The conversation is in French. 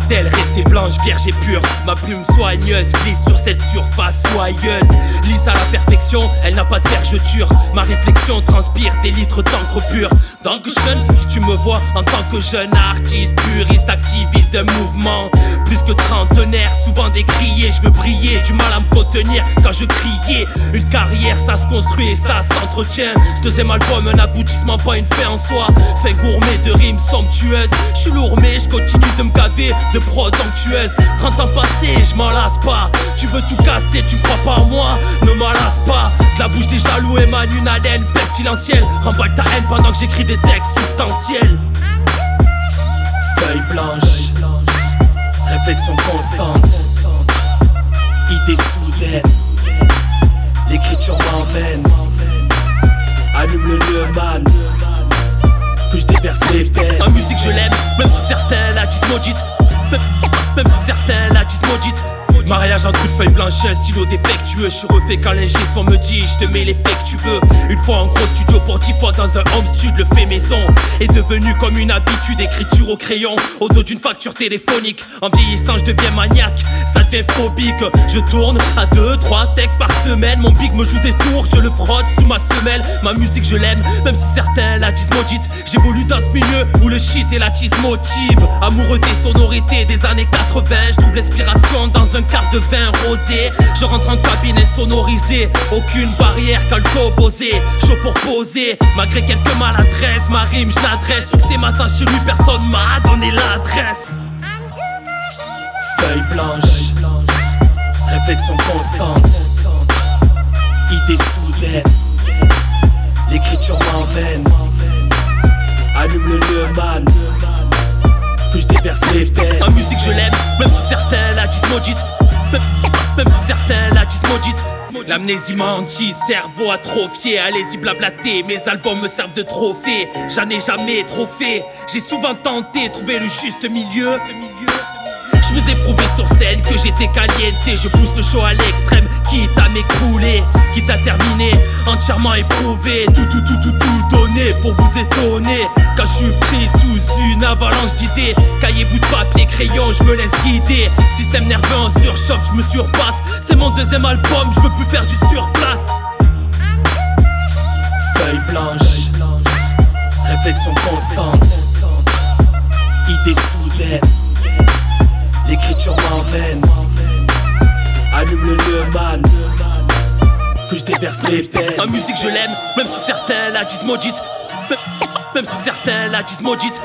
Aquarelle restée blanche, vierge et pure. Ma plume soigneuse glisse sur cette surface soyeuse, lisse à la perfection, elle n'a pas de vergeture. Ma réflexion transpire des litres d'encre pure. Donc jeune, si tu me vois en tant que jeune artiste, puriste, activiste de mouvement, plus que trentenaire, souvent décrié, je veux briller, du mal à me contenir quand je criais. Une carrière, ça se construit et ça s'entretient. Ce deuxième album, un aboutissement, pas une fin en soi. Fait gourmet de rimes somptueuses, je suis lourd mais je continue de me gaver de prod onctueuse. 30 ans passés, je m'en lasse pas. Tu veux tout casser, tu crois pas en moi, ne m'en lasse pas. De la bouche des jaloux émane une haleine pestilentielle. Remballe ta haine pendant que j'écris des textes substantiels. Feuille blanche, réflexion constante, idée soudaine, l'écriture m'emmène. Allume le Neumann, que je déverse mes peines. Ma musique je l'aime, même si certains la disent maudite, même si certains la disent maudite. Mariage en toute feuille blanche, stylo défectueux. Je suis refait quand l'ingé son me dit, je te mets l'effet que tu veux. Une fois en gros studio pour 10 fois dans un home studio, le fait maison est devenu comme une habitude. Écriture au crayon, au dos d'une facture téléphonique. En vieillissant je deviens maniaque, ça devient phobique. Je tourne à 2-3 textes par semaine. Mon pic me joue des tours, je le frotte sous ma semelle. Ma musique je l'aime, même si certains la disent maudite. J'évolue dans ce milieu où le shit et la cheese motive. Amoureux des sonorités des années 80, je trouve l'inspiration dans un de vin rosé, je rentre en cabinet sonorisé, aucune barrière qu'à le composer, chaud pour poser. Malgré quelques maladresses, ma rime je l'adresse. Sur ces matins chez lui, personne m'a donné l'adresse. Feuille blanche, réflexion constante, idée soudaine, l'écriture m'emmène. Allume le Neumann, que je déverse mes peines. Ma musique je l'aime, même si certains la disent maudite, même si certains la disent maudite. L'amnésie mentit, cerveau atrophié. Allez-y blablater, mes albums me servent de trophée. J'en ai jamais trop fait, j'ai souvent tenté trouver le juste milieu. Je vous ai prouvé sur scène que j'étais caliente. Je pousse le show à l'extrême, quitte à m'écrouler, quitte à terminer entièrement éprouvé. Tout donné pour vous étonner. Quand je suis pris sous une avalanche d'idées, cahier, bout de papier, crayon, je me laisse guider. Système nerveux en surchauffe, je me surpasse. C'est mon deuxième album, je veux plus faire du surplace. Feuille blanche, réflexion constante, idée soudaine, l'écriture m'emmène. Allume le Neumann, que je déverse mes peines. Ma musique je l'aime, même si certains la disent maudite, même si certains la disent maudite.